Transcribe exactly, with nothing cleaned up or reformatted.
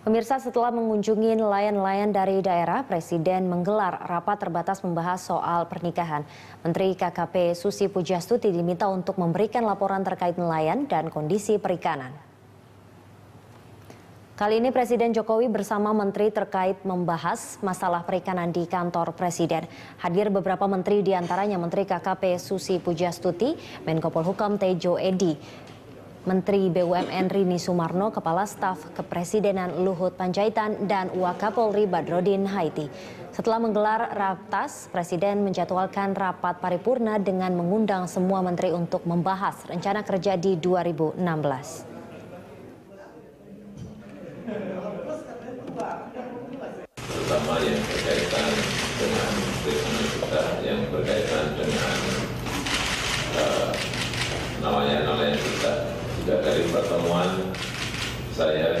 Pemirsa, setelah mengunjungi nelayan-nelayan dari daerah, Presiden menggelar rapat terbatas membahas soal pernikahan. Menteri K K P Susi Pujastuti diminta untuk memberikan laporan terkait nelayan dan kondisi perikanan. Kali ini Presiden Jokowi bersama Menteri terkait membahas masalah perikanan di kantor Presiden. Hadir beberapa Menteri diantaranya Menteri K K P Susi Pujastuti, Menko Polhukam Tejo Edi, Menteri B U M N Rini Sumarno, Kepala Staf Kepresidenan Luhut Panjaitan, dan Wakapolri Badrodin Haiti. Setelah menggelar ratas, Presiden menjadwalkan rapat paripurna dengan mengundang semua menteri untuk membahas rencana kerja di dua ribu enam belas. Terutama yang berkaitan dengan statement kita, yang berkaitan dengan uh, namanya-namanya kita. Dari pertemuan saya